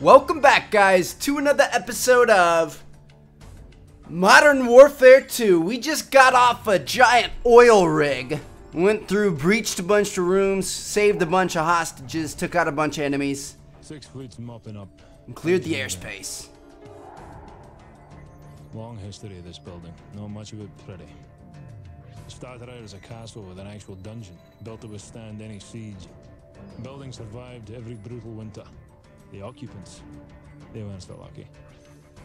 Welcome back, guys, to another episode of Modern Warfare 2. We just got off a giant oil rig. Went through, breached a bunch of rooms, saved a bunch of hostages, took out a bunch of enemies. 6 fleets mopping up. And cleared the airspace. Long history of this building. Not much of it pretty. Started out as a castle with an actual dungeon, built to withstand any siege. The building survived every brutal winter. The occupants, they weren't so lucky.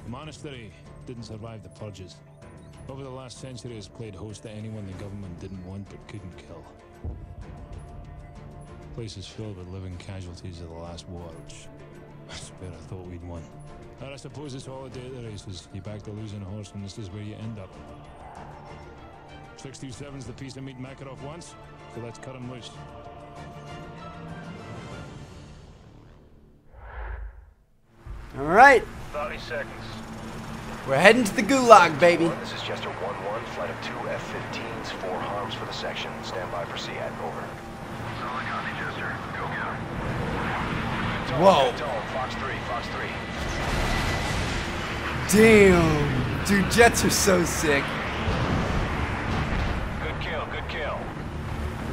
The monastery didn't survive the purges. Over the last century has played host to anyone the government didn't want but couldn't kill. The place is filled with living casualties of the last war, which I swear I thought we'd won. But I suppose it's all a day of the races. You back the losing horse and this is where you end up. 627's the piece to meet Makarov once, so let's cut him loose. All right. 30 seconds. We're heading to the Gulag, baby. This is Jester 1-1, flight of 2 F-15s, 4 harms for the section. Stand by for SEAD, over. Solid copy, Jester. Go get him. Whoa. Fox 3, Fox 3. Damn. Dude, jets are so sick. Good kill, good kill.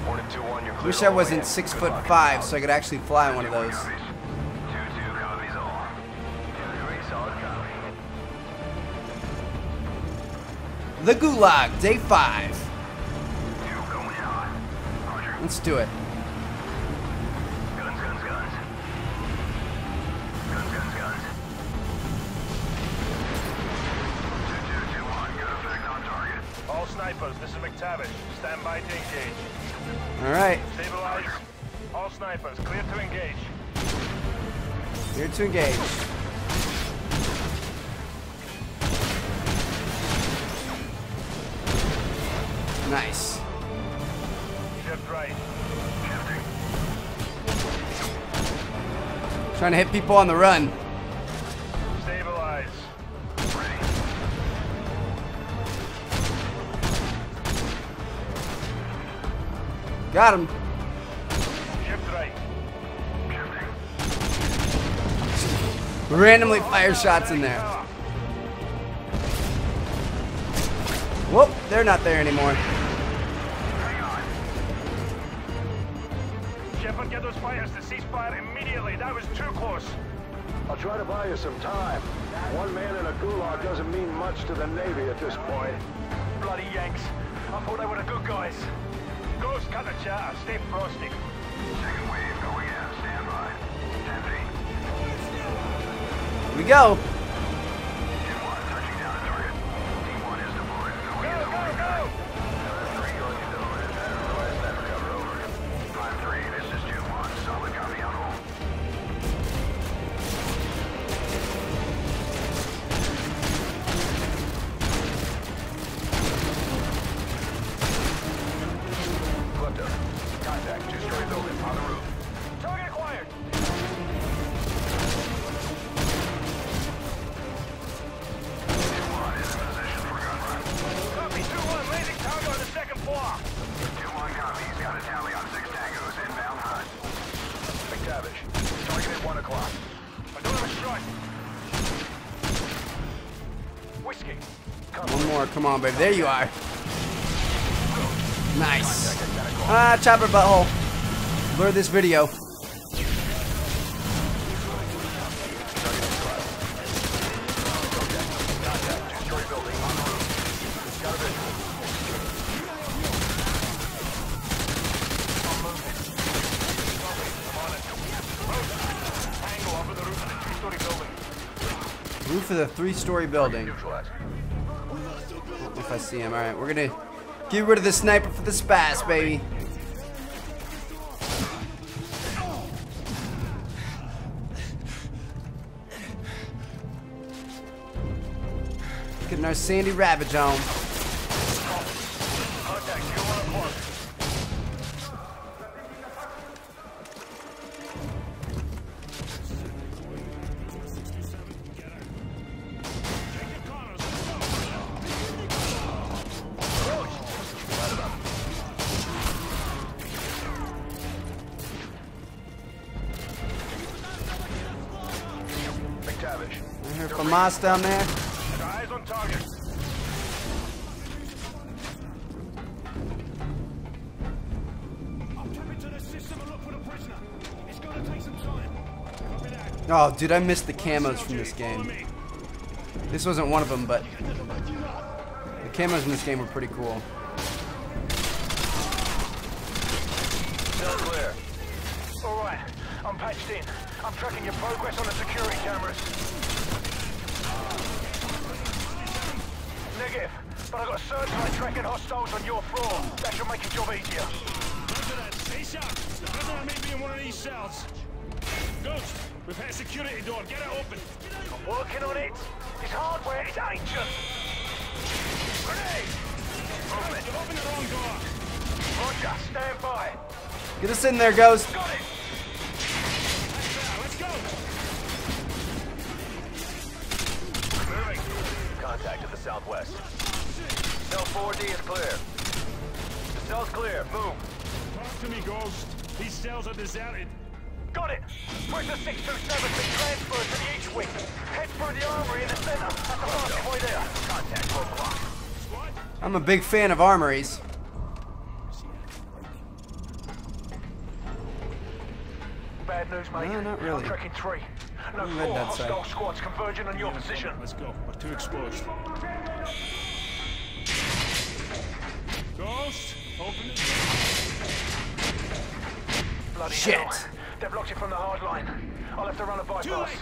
4-2-1, you're clear. Wish I wasn't 6'5", so I could actually fly one of those. The Gulag, day 5. Let's do it. Guns, guns, guns. Guns, guns, guns. 2-2-2-1, good effect on target. All snipers, this is McTavish. Stand by to engage. All right. Stabilize. All snipers, clear to engage. Clear to engage. Nice. Shift right. Shifting. Trying to hit people on the run. Stabilize. Ready. Got him. Shift right. Shifting. Randomly fire shots in there. Whoop, they're not there anymore. Get those fighters to cease fire immediately. That was too close. I'll try to buy you some time. One man in a gulag doesn't mean much to the Navy at this point. Bloody Yanks. I thought they were the good guys. Ghost, cut the chatter. Stay frosty. Second wave going out. Stand by. Here we go. One more, come on, baby. There you are. Nice. Ah, chopper butthole. Blur this video. Roof of the 3-story building. If I see him, all right. We're gonna get rid of the sniper for the spaz, baby. Getting our Sandy Ravage on. McTavish. I hear FAMAS down there. Eyes on target. I'll tap into the system and look for the prisoner. It's gonna take some time. Oh, dude, I missed the camos from this game. This wasn't one of them, but the camos in this game were pretty cool. Still clear. All right, I'm patched in. I'm tracking your progress on the security cameras. Negative, but I got a search light tracking hostiles on your floor. That should make your job easier. Roger that. Stay sharp. Roger that. May be in one of these cells. Ghost, we've had a security door. Get it open. I'm working on it. This hardware is ancient. Grenade! Ghost, you've opened the wrong door. Roger, stand by. Get us in there, Ghost. Got it. Let's go. Moving. Contact to the southwest. Cell 4D is clear. The cell's clear. Move. Talk to me, Ghost. These cells are deserted. Got it! Pressure 627 been transferred to the east wing. Head through the armory in the center. That's the fastest way there. Contact road block. I'm a big fan of armories. Bad news, mate. No, not really. I'm tracking 3. No, 4 hostile squads converging on your position. Let's go. We're too exposed. Ghost, open it. Bloody shit. Hell. They've blocked it from the hard line. I'll have to run a bypass. Too late.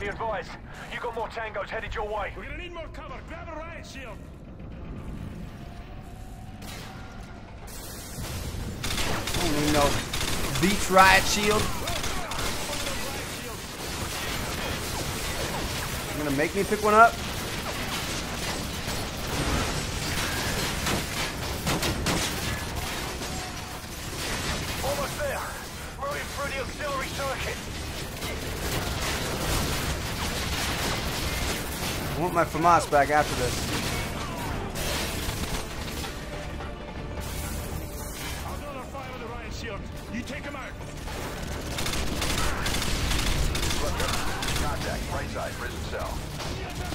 Be advised, you got more tangos headed your way. We're gonna need more cover. Grab a riot shield. Oh no. Beach riot shield. Gonna make me pick one up. Almost there. Moving through the auxiliary circuit. I want my FAMAS back after this. I'll do another fire with the riot shield. You take him out. Contact, right side, prison cell. I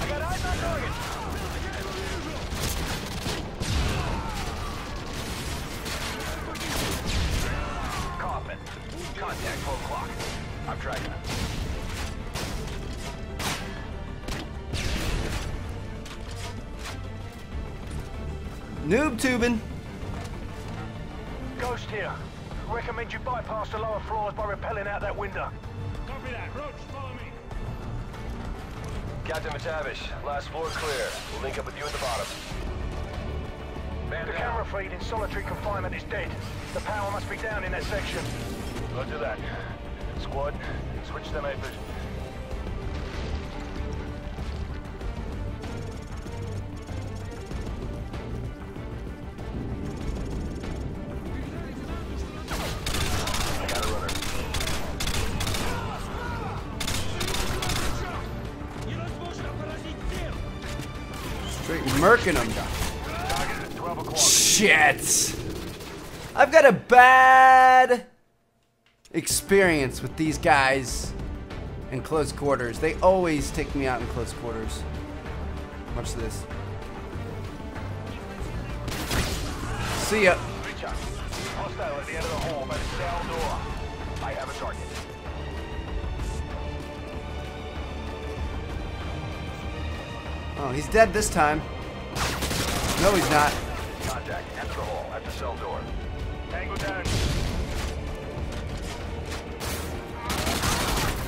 got eyes on target. Coffin. Contact, full clock. I'm tracking him. Noob tubing. Ghost here. Recommend you bypass the lower floors by rappelling out that window. Copy that. Roach, follow me. Captain McTavish, last floor clear. We'll link up with you at the bottom. The camera feed in solitary confinement is dead. The power must be down in that section. Roger that. Squad, switch them over. Merkin him. Shit! I've got a bad experience with these guys in close quarters. They always take me out in close quarters. Watch this. See ya. Hostile at the end of the hall by the cell door. I have a target. Oh, he's dead this time. No, he's not. Contact, enter the hall at the cell door. Tango down.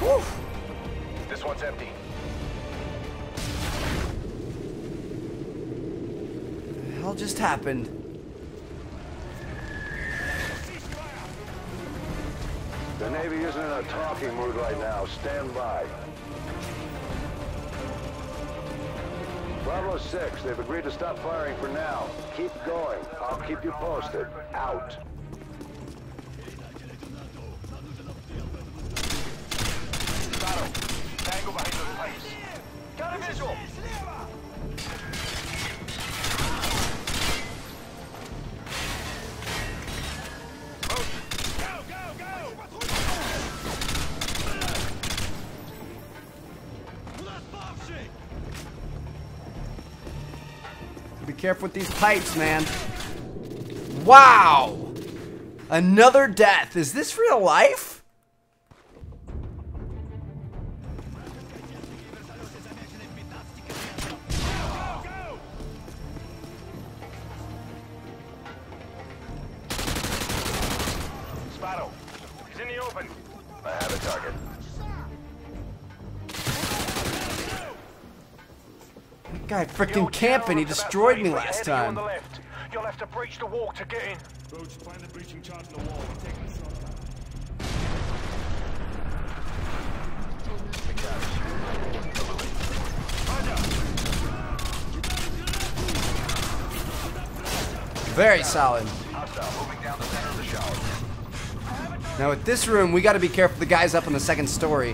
Woof. This one's empty. What the hell just happened? The Navy isn't in a talking mood right now. Stand by. Bravo 6, they've agreed to stop firing for now. Keep going. I'll keep you posted. Out. Battle. Tango behind the place. Got a visual. Be careful with these pipes, man. Wow! Another death. Is this real life? Sparrow, he's in the open. I have a target. That guy freaking camping. He destroyed me last time. You'll have to breach the wall to get in. Roach, find the breaching charge in the wall and take the shot. Very solid. Now with this room, we gotta be careful. The guys up on the second story.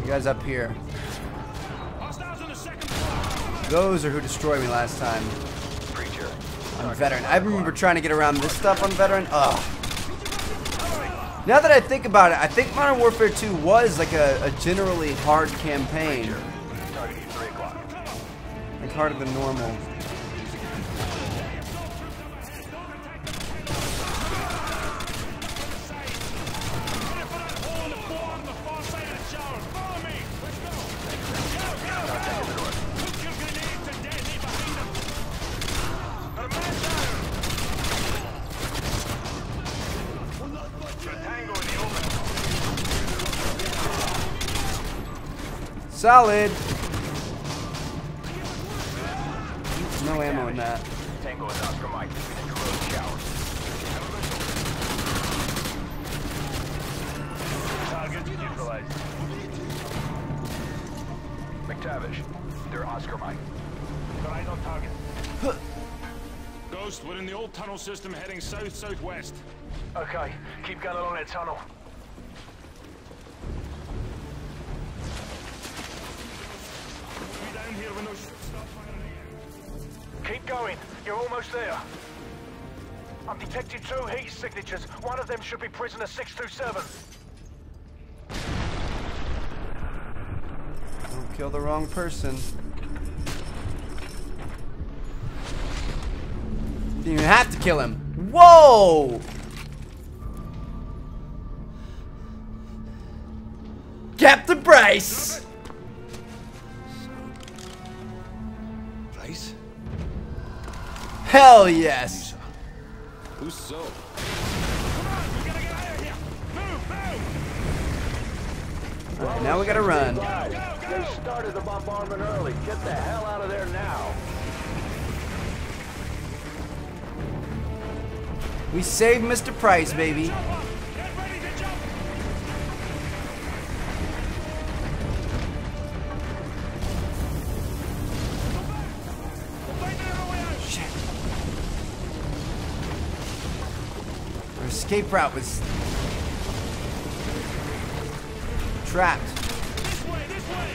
You guys up here. Those are who destroyed me last time. On veteran. I remember trying to get around this stuff on veteran. Ugh. Now that I think about it, I think Modern Warfare 2 was like a generally hard campaign. Like harder than normal. Solid. No ammo in that. Tango with Oscar Mike. Target neutralized. McTavish, they're Oscar Mike. Got eyes on target. Ghost, we're in the old tunnel system heading south-southwest. Okay, keep going along that tunnel. Keep going. You're almost there. I'm detecting two heat signatures. One of them should be prisoner 627. Don't kill the wrong person. Didn't even have to kill him. Whoa! Captain Price! Hell yes! Who's so? Come on, we gotta get out of here! Move, move! Right, now we gotta run. Go, go, go. They started the bombardment early. Get the hell out of there now! We saved Mr. Price, baby. Escape route was trapped. This way, this way.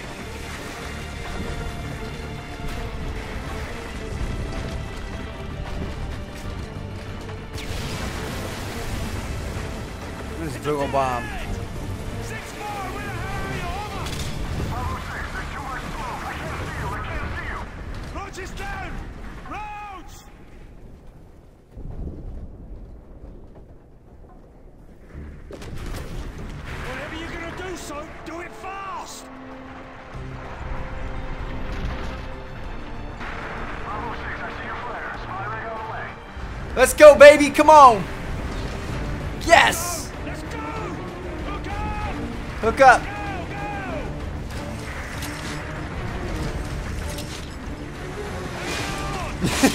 This is Google bomb. Roach is down. Roach. So do it fast! Bravo 6, I see your flares. Finally got away. Let's go, baby! Come on! Yes! Let's go! Hook up! Hook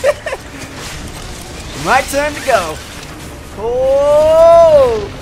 up! Go, go. My turn to go. Oh!